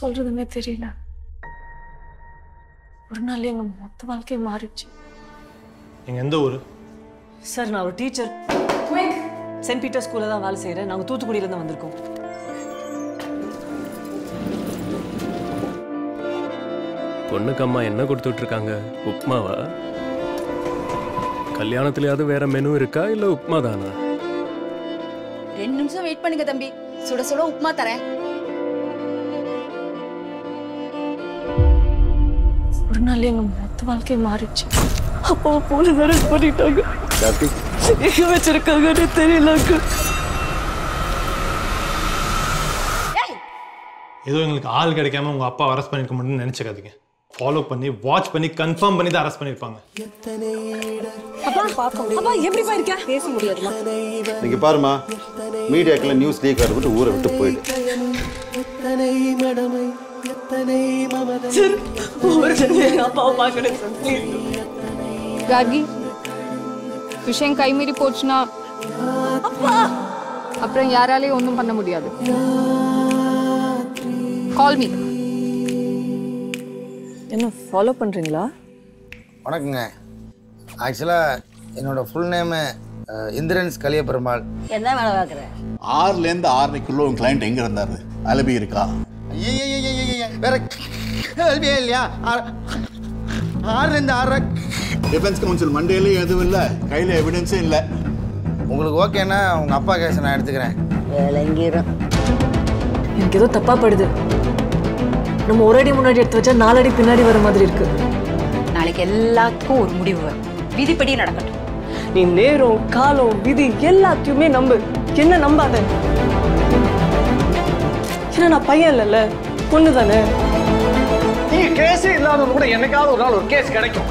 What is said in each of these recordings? சொல்றதுன்னே தெரியல. ஒரு நாள் எங்க மொத்த வாழ்க்கையை மாறிச்சு. எங்க எந்த ஊரு? சார் நான் ஒரு டீச்சர். சென்ட் பீட்டர் ஸ்கூல்ல தான் வேலை செய்யறேன். நாங்க தூத்துக்குடியில இருந்து வந்திருக்கோம். பொண்ணுக்கு அம்மா என்ன கொடுத்துட்டு இருக்காங்க? உப்மாவா? கல்யாணத்துலயாவது வேற மெனு இருக்கா இல்ல உப்மா தானா? 2 நிமிஷம் வெயிட் பண்ணுங்க தம்பி, சுட சுட உப்மா தரேன். நாளைக்கு மொத்த வாழ்க்கை மாறிச்சு. அப்போ போலீஸ் அரெஸ்ட் பண்ணிட்டாங்க. எங்க வச்சிருக்காங்கன்னு தெரியல. ஏதோ எங்களுக்கு ஆள் கிடைக்காம உங்க அப்பா அரெஸ்ட் பண்ணிருக்க முடியும்னு நினைச்சுக்காதீங்க. ஃபாலோ பண்ணி வாட்ச் பண்ணி கன்ஃபார்ம் பண்ணி தான் அரெஸ்ட் பண்ணிருப்பாங்க. பேச முடியாதுமா? நீங்க பாருமா, மீடியாக்குள்ள நியூஸ் லீக் ஆகுது. ஊரை விட்டு போயிடு. விஷயம் கைமீறி போச்சுன்னா அப்புறம் யாராலையும் ஒன்றும் பண்ண முடியாது. Call me. என்ன ஃபாலோ பண்றீங்களா? வணக்கங்க. ஆக்சுவலா என்னோட ஃபுல் நேம் இந்திரன்ஸ் கலிய பெருமாள். என்ன வேலை பார்க்குற? 6லேருந்து 6:30க்குள்ள உங்க கிளைண்ட் எங்க இருந்தாரு? அலபி இருக்கா? வேற கேள்வியே இல்லையா? 6லேருந்து 6:30. டிஃபென்ஸ் கவுன்சில் மண்டேலையும் எதுவும் இல்லை, கையில் எவிடன்ஸும் இல்லை. உங்களுக்கு ஓகேன்னா உங்கள் அப்பா கேஸை நான் எடுத்துக்கிறேன். விளங்கிறோம். எனக்கு ஏதோ தப்பாக படுது. நம்ம ஒரு அடி முன்னாடி எடுத்து வச்சா 4 அடி பின்னாடி வர மாதிரி இருக்கு. நாளைக்கு எல்லாத்துக்கும் ஒரு முடிவு வரும். விதிப்படி நடக்கட்டும். நீ நேரம் காலம் விதி எல்லாத்தையுமே நம்பு. என்ன நம்பாத? ஏன்னா நான் பையன் இல்லைல்ல, பொண்ணு தானே. நீ கேஸே இல்லாதவங்க கூட என்னைக்காவது ஒரு நாள் ஒரு கேஸ் கிடைக்கும்.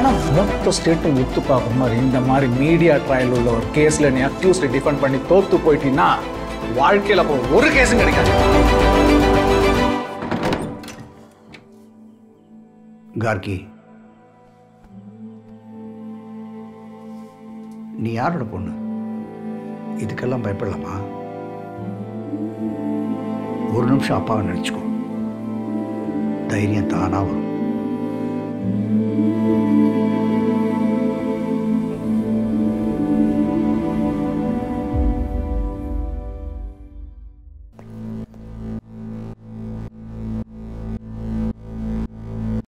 ஆனால் மொத்த ஸ்டேட்டும் வித்து பார்க்குற மாதிரி இந்த மாதிரி மீடியா ட்ரையல் உள்ள ஒரு கேஸில் நீ அக்யூஸ்டை டிஃபெண்ட் பண்ணி தோற்று போயிட்டீங்கன்னா வாழ்க்கையில் அப்போ ஒரு கேஸும் கிடைக்காது. கார்கி, நீ யாரோட பொண்ணு? இதுக்கெல்லாம் பயப்படலாமா? ஒரு நிமிஷம் அப்பாவை நினைச்சுக்கோ. தைரியம் தானா வரும்.